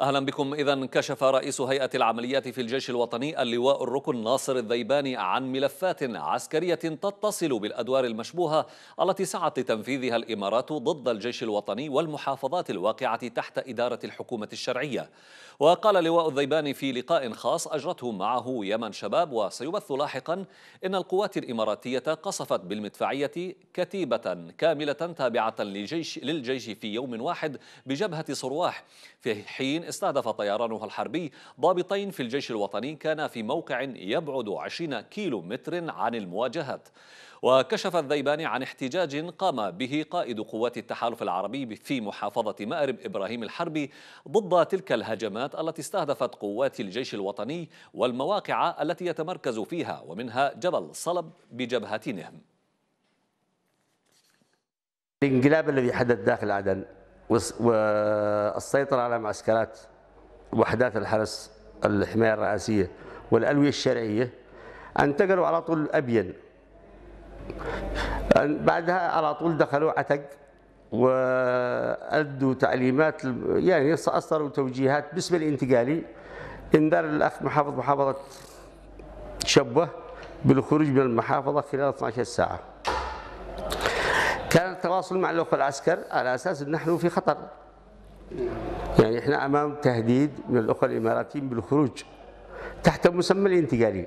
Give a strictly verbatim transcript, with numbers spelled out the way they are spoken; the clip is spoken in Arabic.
أهلا بكم. إذن كشف رئيس هيئة العمليات في الجيش الوطني اللواء الركن ناصر الذيباني عن ملفات عسكرية تتصل بالأدوار المشبوهة التي سعت لتنفيذها الإمارات ضد الجيش الوطني والمحافظات الواقعة تحت إدارة الحكومة الشرعية. وقال لواء الذيباني في لقاء خاص أجرته معه يمن شباب وسيبث لاحقا إن القوات الإماراتية قصفت بالمدفعية كتيبة كاملة تابعة للجيش, للجيش في يوم واحد بجبهة صرواح، في حين استهدف طيرانها الحربي ضابطين في الجيش الوطني كانا في موقع يبعد عشرين كيلو متر عن المواجهات. وكشف الذيباني عن احتجاج قام به قائد قوات التحالف العربي في محافظة مأرب إبراهيم الحربي ضد تلك الهجمات التي استهدفت قوات الجيش الوطني والمواقع التي يتمركز فيها ومنها جبل صلب بجبهة نهم. الانقلاب الذي حدث داخل عدن والسيطرة على معسكرات وحدات الحرس الحماية الرئاسية والألوية الشرعية انتقلوا على طول أبين، بعدها على طول دخلوا عتق وأدوا تعليمات، يعني أصدروا توجيهات باسم الانتقالي انذار الأخ محافظ محافظة شبوه بالخروج من المحافظة خلال اثنتي عشرة ساعة. كان التواصل مع الأخوة العسكر على أساس أن نحن في خطر، يعني إحنا أمام تهديد من الأخوة الإماراتيين بالخروج تحت مسمى الانتقالي.